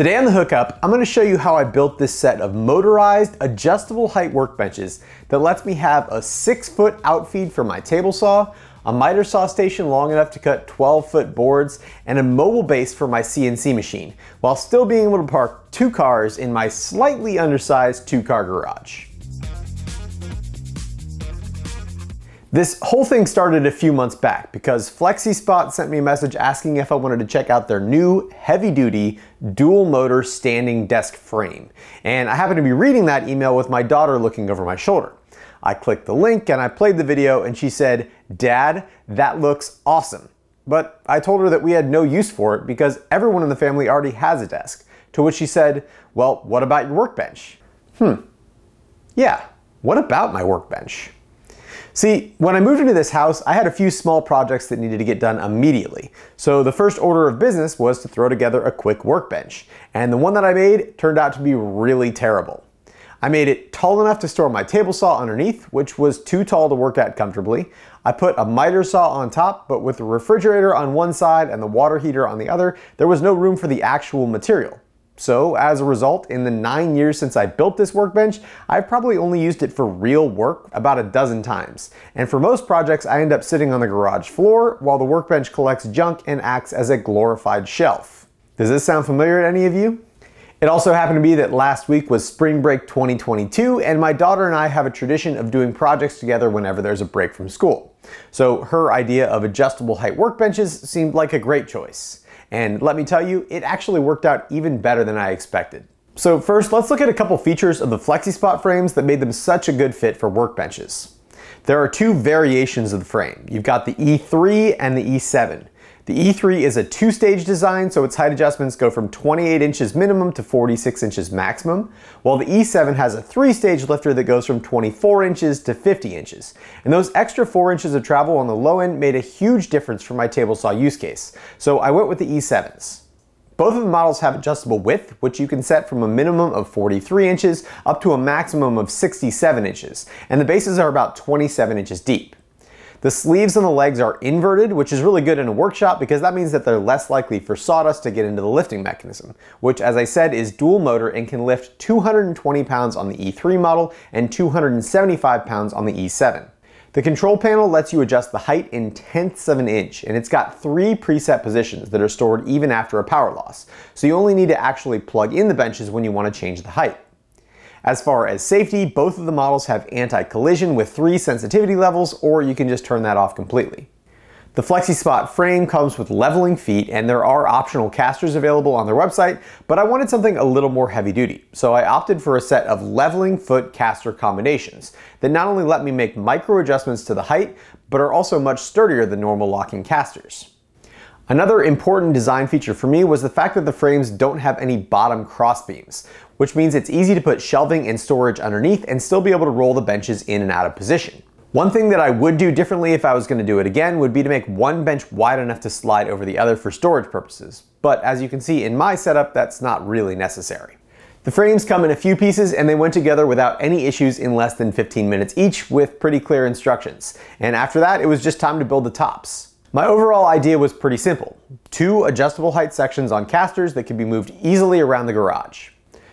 Today on The Hookup, I'm going to show you how I built this set of motorized, adjustable height workbenches that lets me have a 6-foot outfeed for my table saw, a miter saw station long enough to cut 12-foot boards, and a mobile base for my CNC machine, while still being able to park 2 cars in my slightly undersized 2-car garage. This whole thing started a few months back because FlexiSpot sent me a message asking if I wanted to check out their new heavy-duty dual motor standing desk frame. And I happened to be reading that email with my daughter looking over my shoulder. I clicked the link and I played the video and she said, "Dad, that looks awesome." But I told her that we had no use for it because everyone in the family already has a desk. To which she said, "Well, what about your workbench?" Yeah, what about my workbench? See, when I moved into this house, I had a few small projects that needed to get done immediately. So the first order of business was to throw together a quick workbench. And the one that I made turned out to be really terrible. I made it tall enough to store my table saw underneath, which was too tall to work at comfortably. I put a miter saw on top, but with the refrigerator on one side and the water heater on the other, there was no room for the actual material. So as a result, in the 9 years since I built this workbench, I've probably only used it for real work about a dozen times. And for most projects, I end up sitting on the garage floor while the workbench collects junk and acts as a glorified shelf. Does this sound familiar to any of you? It also happened to be that last week was Spring Break 2022, and my daughter and I have a tradition of doing projects together whenever there's a break from school. So her idea of adjustable height workbenches seemed like a great choice. And let me tell you, it actually worked out even better than I expected. So first, let's look at a couple features of the FlexiSpot frames that made them such a good fit for workbenches. There are two variations of the frame. You've got the E3 and the E7. The E3 is a 2-stage design, so its height adjustments go from 28 inches minimum to 46 inches maximum, while the E7 has a 3-stage lifter that goes from 24 inches to 50 inches. And those extra 4 inches of travel on the low end made a huge difference for my table saw use case, so I went with the E7s. Both of the models have adjustable width, which you can set from a minimum of 43 inches up to a maximum of 67 inches, and the bases are about 27 inches deep. The sleeves and the legs are inverted, which is really good in a workshop because that means that they're less likely for sawdust to get into the lifting mechanism, which, as I said, is dual motor and can lift 220 pounds on the E3 model and 275 pounds on the E7. The control panel lets you adjust the height in tenths of an inch, and it's got 3 preset positions that are stored even after a power loss, so you only need to actually plug in the benches when you want to change the height. As far as safety, both of the models have anti-collision with 3 sensitivity levels, or you can just turn that off completely. The FlexiSpot frame comes with leveling feet, and there are optional casters available on their website, but I wanted something a little more heavy duty, so I opted for a set of leveling foot caster combinations that not only let me make micro adjustments to the height, but are also much sturdier than normal locking casters. Another important design feature for me was the fact that the frames don't have any bottom crossbeams, which means it's easy to put shelving and storage underneath and still be able to roll the benches in and out of position. One thing that I would do differently if I was going to do it again would be to make one bench wide enough to slide over the other for storage purposes, but as you can see in my setup, that's not really necessary. The frames come in a few pieces and they went together without any issues in less than 15 minutes each with pretty clear instructions, and after that it was just time to build the tops. My overall idea was pretty simple. 2 adjustable height sections on casters that can be moved easily around the garage.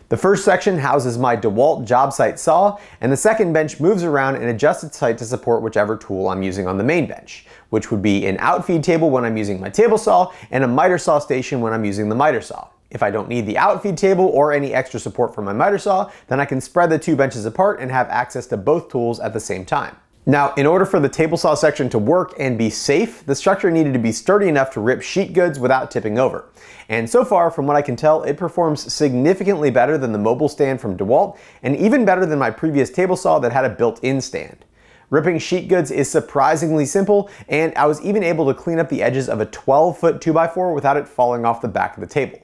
The first section houses my DeWalt job site saw, and the second bench moves around and adjusts its height to support whichever tool I'm using on the main bench, which would be an outfeed table when I'm using my table saw and a miter saw station when I'm using the miter saw. If I don't need the outfeed table or any extra support from my miter saw, then I can spread the 2 benches apart and have access to both tools at the same time. Now, in order for the table saw section to work and be safe, the structure needed to be sturdy enough to rip sheet goods without tipping over. And so far, from what I can tell, it performs significantly better than the mobile stand from DeWalt, and even better than my previous table saw that had a built-in stand. Ripping sheet goods is surprisingly simple, and I was even able to clean up the edges of a 12-foot 2x4 without it falling off the back of the table.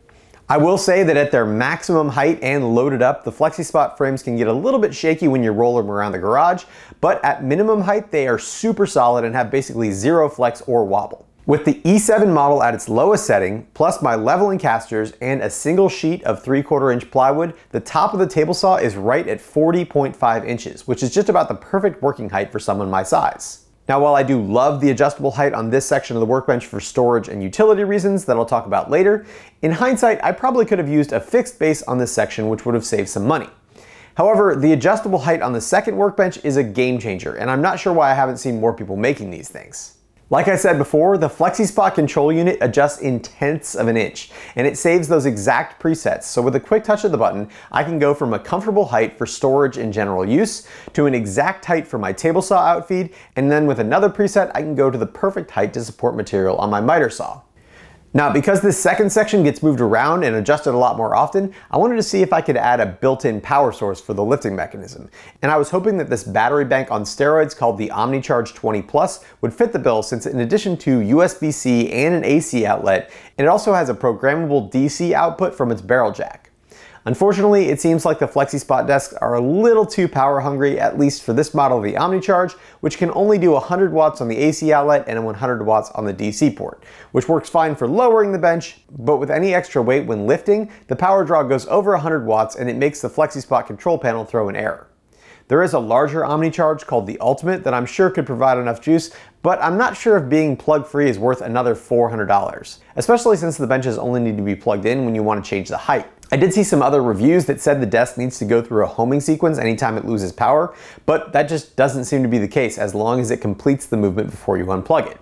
I will say that at their maximum height and loaded up, the FlexiSpot frames can get a little bit shaky when you roll them around the garage, but at minimum height they are super solid and have basically zero flex or wobble. With the E7 model at its lowest setting, plus my leveling casters and a single sheet of 3/4 inch plywood, the top of the table saw is right at 40.5 inches, which is just about the perfect working height for someone my size. Now, while I do love the adjustable height on this section of the workbench for storage and utility reasons that I'll talk about later, in hindsight, I probably could have used a fixed base on this section, which would have saved some money. However, the adjustable height on the second workbench is a game changer, and I'm not sure why I haven't seen more people making these things. Like I said before, the FlexiSpot control unit adjusts in tenths of an inch, and it saves those exact presets, so with a quick touch of the button, I can go from a comfortable height for storage and general use, to an exact height for my table saw outfeed, and then with another preset, I can go to the perfect height to support material on my miter saw. Now, because this second section gets moved around and adjusted a lot more often, I wanted to see if I could add a built-in power source for the lifting mechanism. And I was hoping that this battery bank on steroids called the OmniCharge 20 Plus would fit the bill since in addition to USB-C and an AC outlet, it also has a programmable DC output from its barrel jack. Unfortunately, it seems like the FlexiSpot desks are a little too power hungry, at least for this model of the OmniCharge, which can only do 100 watts on the AC outlet and 100 watts on the DC port, which works fine for lowering the bench, but with any extra weight when lifting, the power draw goes over 100 watts and it makes the FlexiSpot control panel throw an error. There is a larger OmniCharge called the Ultimate that I'm sure could provide enough juice, but I'm not sure if being plug-free is worth another $400, especially since the benches only need to be plugged in when you want to change the height. I did see some other reviews that said the desk needs to go through a homing sequence anytime it loses power, but that just doesn't seem to be the case as long as it completes the movement before you unplug it.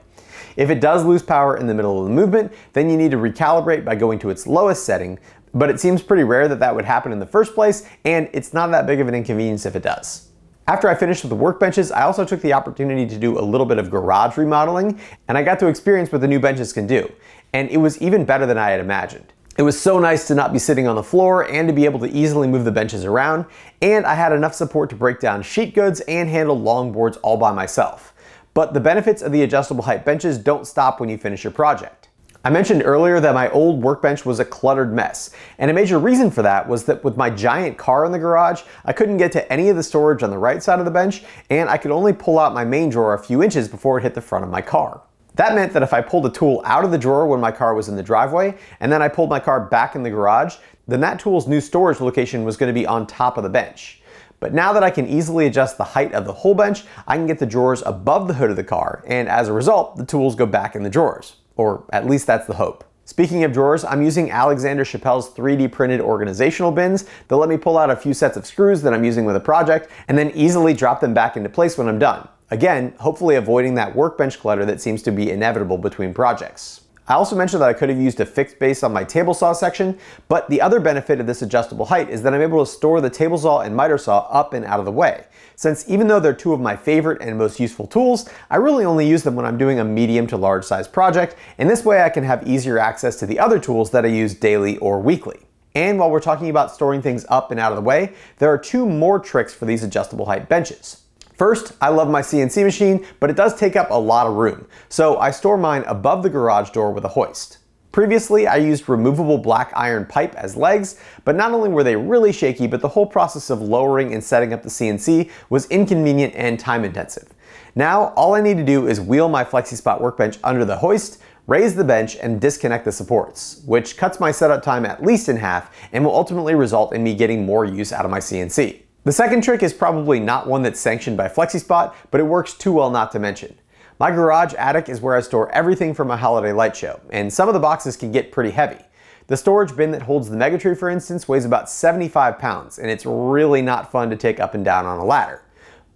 If it does lose power in the middle of the movement, then you need to recalibrate by going to its lowest setting, but it seems pretty rare that that would happen in the first place, and it's not that big of an inconvenience if it does. After I finished with the workbenches, I also took the opportunity to do a little bit of garage remodeling, and I got to experience what the new benches can do, and it was even better than I had imagined. It was so nice to not be sitting on the floor and to be able to easily move the benches around, and I had enough support to break down sheet goods and handle long boards all by myself. But the benefits of the adjustable height benches don't stop when you finish your project. I mentioned earlier that my old workbench was a cluttered mess, and a major reason for that was that with my giant car in the garage, I couldn't get to any of the storage on the right side of the bench, and I could only pull out my main drawer a few inches before it hit the front of my car. That meant that if I pulled a tool out of the drawer when my car was in the driveway, and then I pulled my car back in the garage, then that tool's new storage location was going to be on top of the bench. But now that I can easily adjust the height of the whole bench, I can get the drawers above the hood of the car, and as a result, the tools go back in the drawers. Or at least that's the hope. Speaking of drawers, I'm using Alexander Chappelle's 3D printed organizational bins that let me pull out a few sets of screws that I'm using with a project, and then easily drop them back into place when I'm done. Again, hopefully avoiding that workbench clutter that seems to be inevitable between projects. I also mentioned that I could have used a fixed base on my table saw section, but the other benefit of this adjustable height is that I'm able to store the table saw and miter saw up and out of the way, since even though they're two of my favorite and most useful tools, I really only use them when I'm doing a medium to large size project, and this way I can have easier access to the other tools that I use daily or weekly. And while we're talking about storing things up and out of the way, there are two more tricks for these adjustable height benches. First, I love my CNC machine, but it does take up a lot of room, so I store mine above the garage door with a hoist. Previously, I used removable black iron pipe as legs, but not only were they really shaky, but the whole process of lowering and setting up the CNC was inconvenient and time intensive. Now, all I need to do is wheel my FlexiSpot workbench under the hoist, raise the bench, and disconnect the supports, which cuts my setup time at least in half and will ultimately result in me getting more use out of my CNC. The second trick is probably not one that's sanctioned by FlexiSpot, but it works too well not to mention. My garage attic is where I store everything for my holiday light show, and some of the boxes can get pretty heavy. The storage bin that holds the Megatree, for instance, weighs about 75 pounds, and it's really not fun to take up and down on a ladder.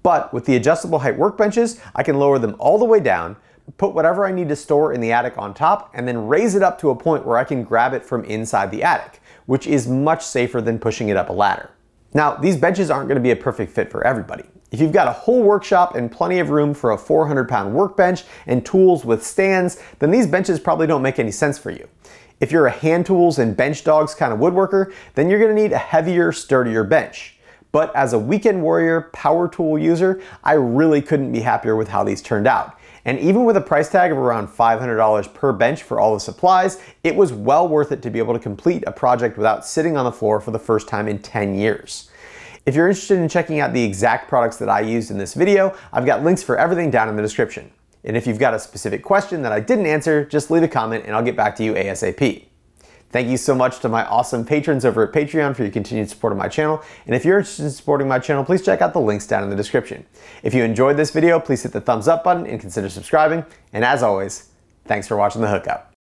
But with the adjustable height workbenches, I can lower them all the way down, put whatever I need to store in the attic on top, and then raise it up to a point where I can grab it from inside the attic, which is much safer than pushing it up a ladder. Now, these benches aren't going to be a perfect fit for everybody. If you've got a whole workshop and plenty of room for a 400-pound workbench and tools with stands, then these benches probably don't make any sense for you. If you're a hand tools and bench dogs kind of woodworker, then you're going to need a heavier, sturdier bench. But as a weekend warrior, power tool user, I really couldn't be happier with how these turned out. And even with a price tag of around $500 per bench for all the supplies, it was well worth it to be able to complete a project without sitting on the floor for the first time in 10 years. If you're interested in checking out the exact products that I used in this video, I've got links for everything down in the description. And if you've got a specific question that I didn't answer, just leave a comment and I'll get back to you ASAP. Thank you so much to my awesome patrons over at Patreon for your continued support of my channel. And if you're interested in supporting my channel, please check out the links down in the description. If you enjoyed this video, please hit the thumbs up button and consider subscribing. And as always, thanks for watching The Hookup.